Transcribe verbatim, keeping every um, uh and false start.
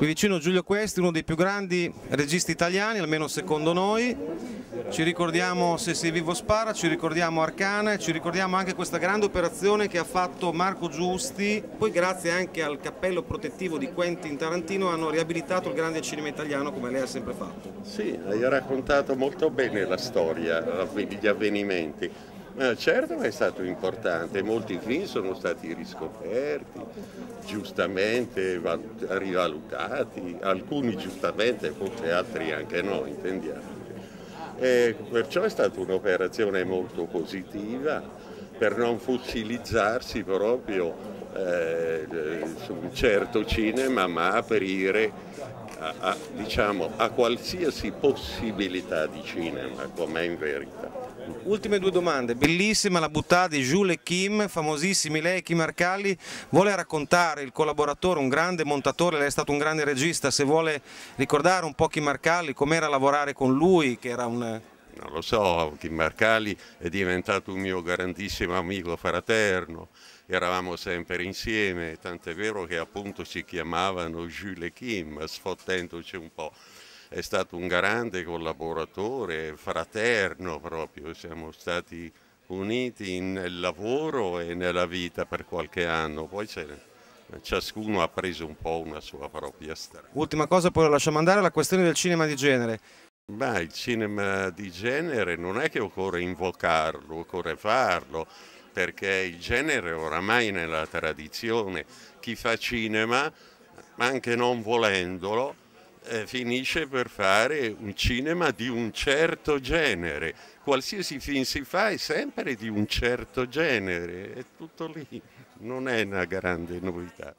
qui vicino Giulio Questi, uno dei più grandi registi italiani, almeno secondo noi. Ci ricordiamo Se Sei Vivo Spara, ci ricordiamo Arcana e ci ricordiamo anche questa grande operazione che ha fatto Marco Giusti. Poi grazie anche al cappello protettivo di Quentin Tarantino hanno riabilitato il grande cinema italiano come lei ha sempre fatto. Sì, hai raccontato molto bene la storia, gli avvenimenti. Certo che è stato importante, molti film sono stati riscoperti, giustamente rivalutati, alcuni giustamente, forse altri anche no, intendiamo. E perciò è stata un'operazione molto positiva per non fossilizzarsi proprio eh, su un certo cinema, ma aprire a, a, diciamo, a qualsiasi possibilità di cinema, com'è in verità. Ultime due domande, bellissima la buttata di Jules Kim, famosissimi lei e Kim Arcalli, vuole raccontare il collaboratore, un grande montatore, lei è stato un grande regista, se vuole ricordare un po' Kim Arcalli, com'era lavorare con lui, che era un... Non lo so, Kim Arcalli è diventato un mio grandissimo amico fraterno, eravamo sempre insieme, tant'è vero che appunto ci chiamavano Jules Kim, sfottendoci un po'. È stato un grande collaboratore, fraterno proprio, siamo stati uniti nel lavoro e nella vita per qualche anno, poi ciascuno ha preso un po' una sua propria strada. Ultima cosa, poi la lasciamo andare, la questione del cinema di genere. Ma il cinema di genere non è che occorre invocarlo, occorre farlo, perché il genere oramai nella tradizione, chi fa cinema, anche non volendolo, finisce per fare un cinema di un certo genere, qualsiasi film si fa è sempre di un certo genere, è tutto lì, non è una grande novità.